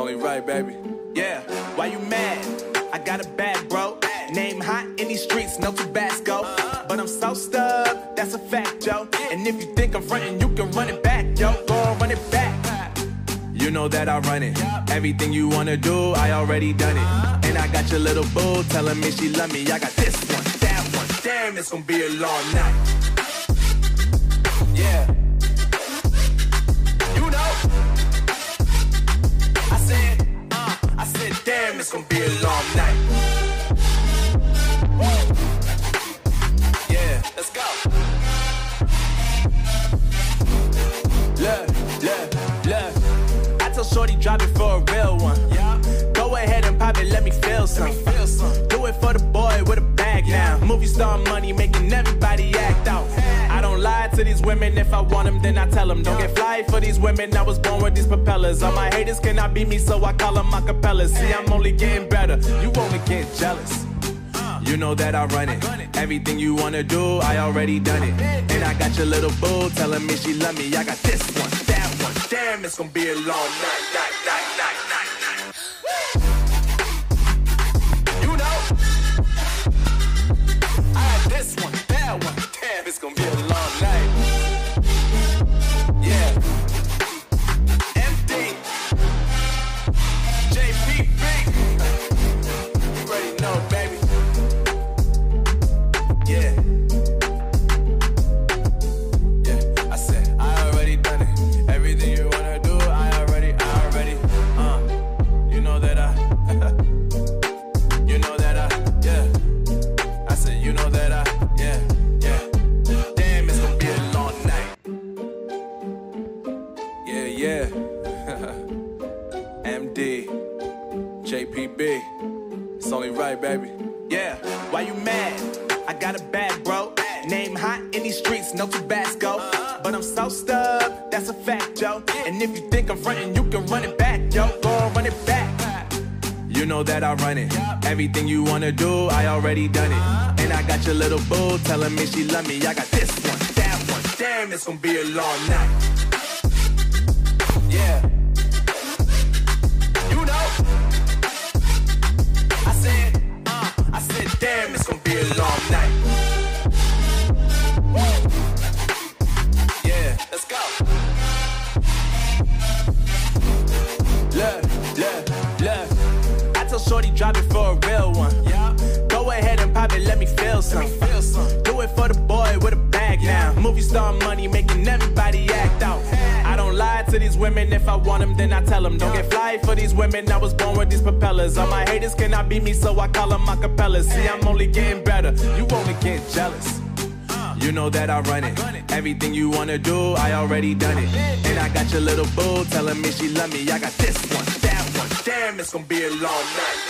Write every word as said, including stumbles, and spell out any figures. only right, baby. Yeah, why you mad? I got a bad bro. Name hot in these streets, no Tabasco. But I'm so stubbed, that's a fact, yo. And if you think I'm frontin', you can run it back, yo. Go and run it back. You know that I run it. Everything you wanna do, I already done it. And I got your little boo telling me she love me. I got this one, that one. Damn, it's gonna be a long night. Yeah. You know. I said, uh, I said, damn, it's gonna be a long night. Woo. Yeah, let's go. Look, look, look. I tell Shorty drop it for a real one. Yeah. Go ahead and pop it, let me feel some. Let me feel some. Do it for the boy with a bag yeah. Now. Movie star money making everybody act out. I don't lie to these women, if I want them, then I tell them. Don't get fly for these women, I was born with these propellers. All my haters cannot beat me, so I call them acapella. See, I'm only getting better, you only get jealous. You know that I run it. Everything you wanna do, I already done it. And I got your little boo telling me she love me. I got this one, that one, damn, it's gonna be a long night, night, night, night, night, night. You know, I got this one, that one, damn, it's gonna be a long night. Yeah, M D, J P B, it's only right, baby. Yeah, why you mad? I got a bad bro. Name hot in these streets, no Tabasco. But I'm so stubbed, that's a fact, yo. And if you think I'm frontin', you can run it back, yo. Go and run it back. You know that I run it. Everything you wanna do, I already done it. And I got your little boo telling me she love me. I got this one, that one, damn, it's gonna be a long night. Yeah. You know. I said, uh, I said, damn, it's gonna be a long night. Woo. Yeah, let's go. Look, look, look. I tell Shorty drop it for a real one. Yeah. Go ahead and pop it, let me feel some. Let me feel some. Do it for the boy with a bag yeah. Now. Movie star money making everybody act out. To these women, if I want them, then I tell them. Don't get fly for these women, I was born with these propellers. All my haters cannot beat me, so I call them acapellas. See, I'm only getting better, you only get jealous. You know that I run it. Everything you wanna do, I already done it. And I got your little boo telling me she love me. I got this one, that one, damn, it's gonna be a long night.